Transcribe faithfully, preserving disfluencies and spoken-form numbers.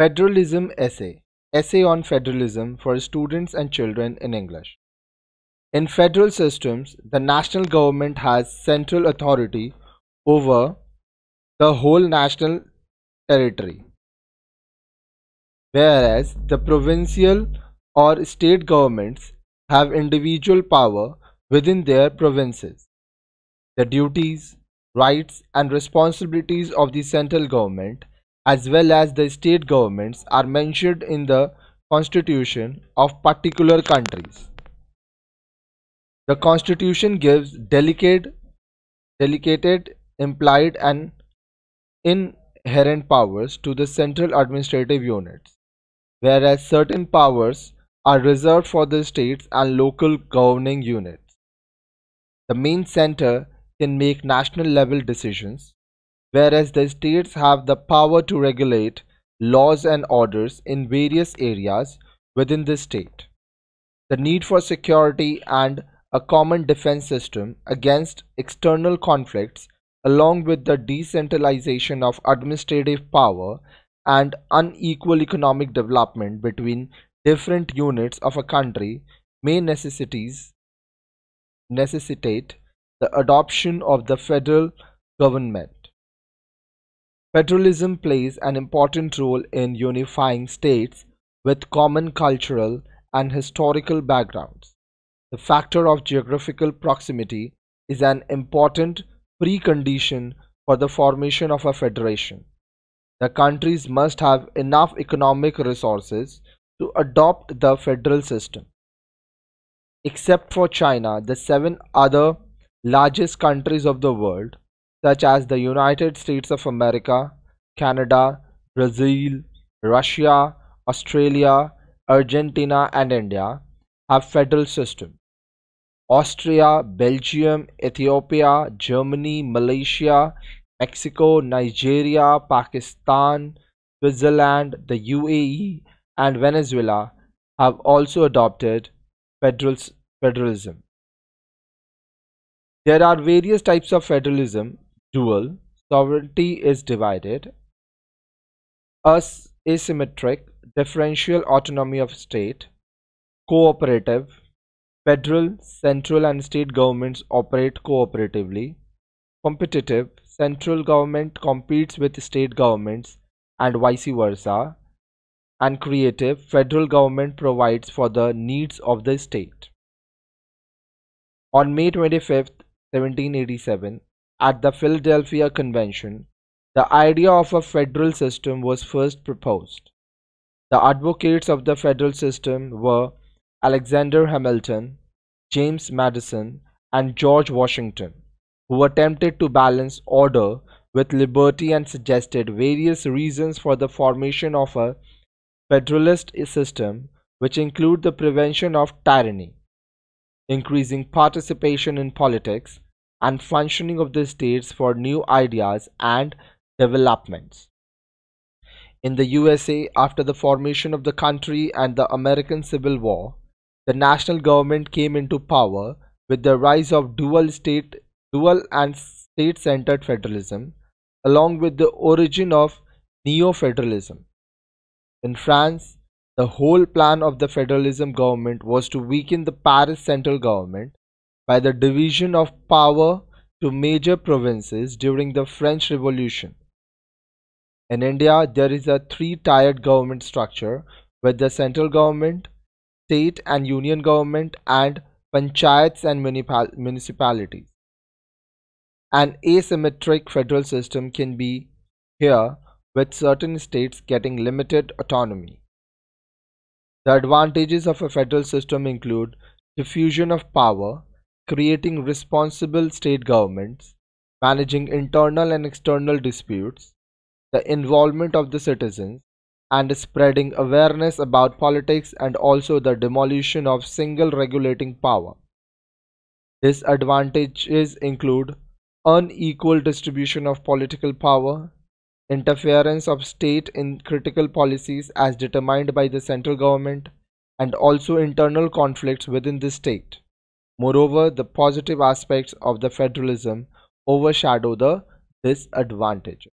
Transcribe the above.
Federalism Essay Essay on Federalism for Students and Children in English. In federal systems, the national government has central authority over the whole national territory, whereas the provincial or state governments have individual power within their provinces. The duties, rights, and responsibilities of the central government as well as the state governments are mentioned in the constitution of particular countries. The constitution gives delegate, delegated, implied, and inherent powers to the central administrative units, whereas certain powers are reserved for the states and local governing units. The main center can make national level decisions, whereas the states have the power to regulate laws and orders in various areas within the state. The need for security and a common defense system against external conflicts, along with the decentralization of administrative power and unequal economic development between different units of a country, may necessities necessitate the adoption of the federal government. Federalism plays an important role in unifying states with common cultural and historical backgrounds. The factor of geographical proximity is an important precondition for the formation of a federation. The countries must have enough economic resources to adopt the federal system. Except for China, the seven other largest countries of the world, such as the United States of America, Canada, Brazil, Russia, Australia, Argentina, and India, have federal systems. Austria, Belgium, Ethiopia, Germany, Malaysia, Mexico, Nigeria, Pakistan, Switzerland, the U A E, and Venezuela have also adopted federal, federalism. There are various types of federalism. Dual, sovereignty is divided. As asymmetric, differential autonomy of state. Cooperative, federal, central and state governments operate cooperatively. Competitive, central government competes with state governments and vice versa. And creative, federal government provides for the needs of the state. On May twenty-fifth, seventeen eighty-seven, at the Philadelphia Convention, the idea of a federal system was first proposed. The advocates of the federal system were Alexander Hamilton, James Madison, and George Washington, who attempted to balance order with liberty and suggested various reasons for the formation of a federalist system, which include the prevention of tyranny, increasing participation in politics, and functioning of the states for new ideas and developments. In the U S A, after the formation of the country and the American Civil War, the national government came into power with the rise of dual state, dual and state-centered federalism, along with the origin of neo-federalism. In France, the whole plan of the federalism government was to weaken the Paris central government by the division of power to major provinces during the French Revolution. In India, there is a three-tiered government structure with the central government, state and union government, and panchayats and municipalities. An asymmetric federal system can be here, with certain states getting limited autonomy. The advantages of a federal system include diffusion of power, creating responsible state governments, managing internal and external disputes, the involvement of the citizens, and spreading awareness about politics, and also the demolition of single regulating power. Disadvantages include unequal distribution of political power, interference of state in critical policies as determined by the central government, and also internal conflicts within the state. Moreover, the positive aspects of the federalism overshadow the disadvantages.